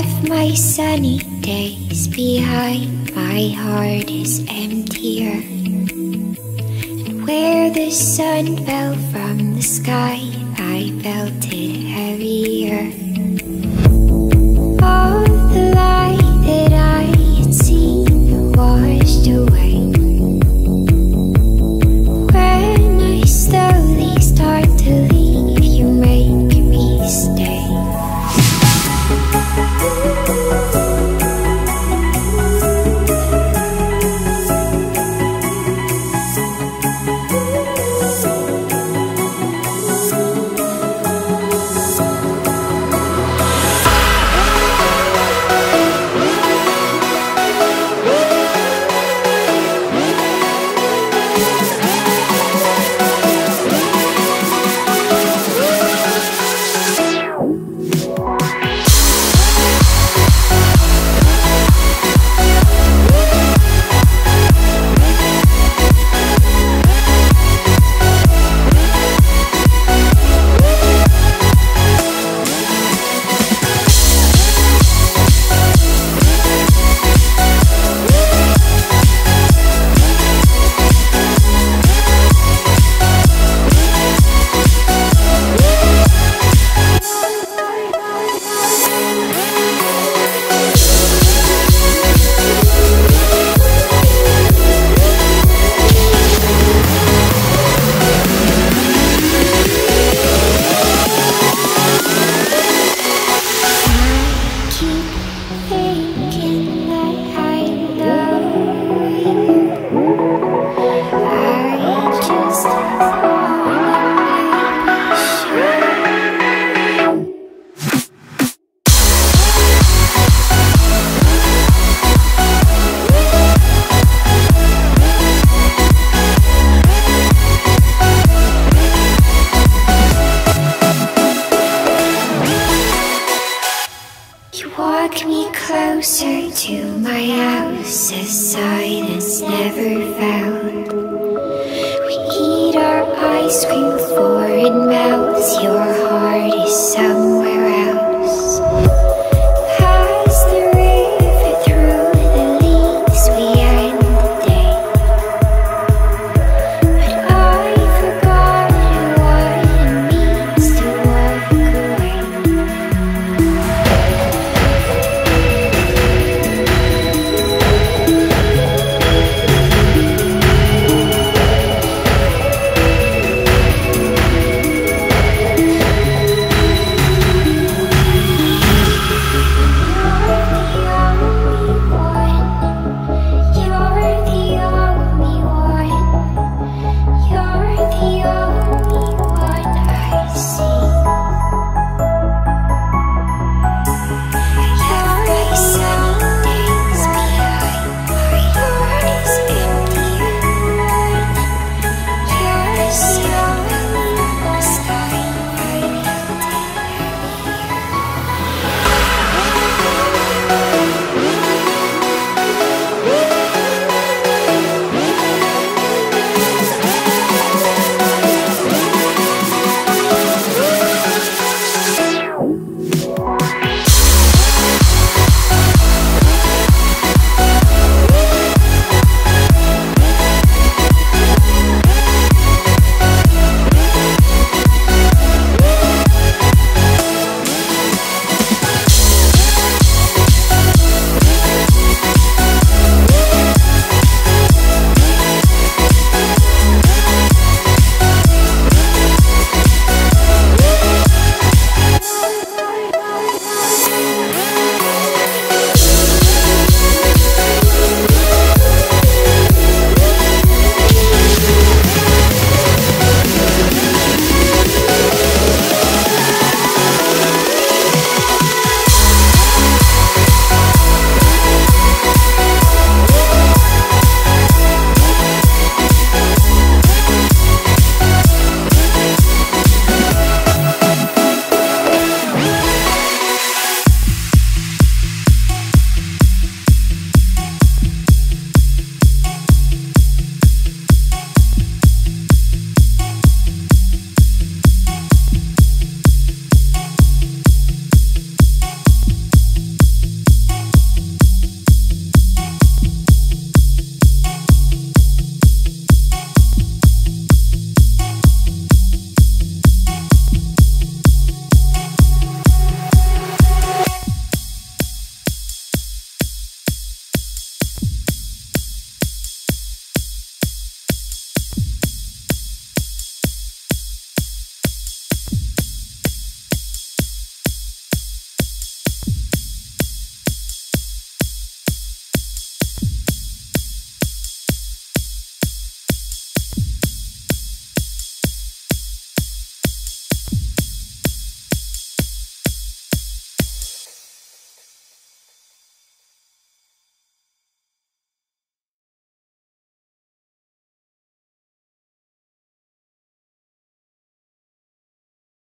have my sunny days behind, my heart is emptier. And where the sun fell from the sky, I felt it heavier. All the light that I had seen washed away. When I slowly start to leave, you make me stay. Ice cream for it melts, your heart is somewhere else.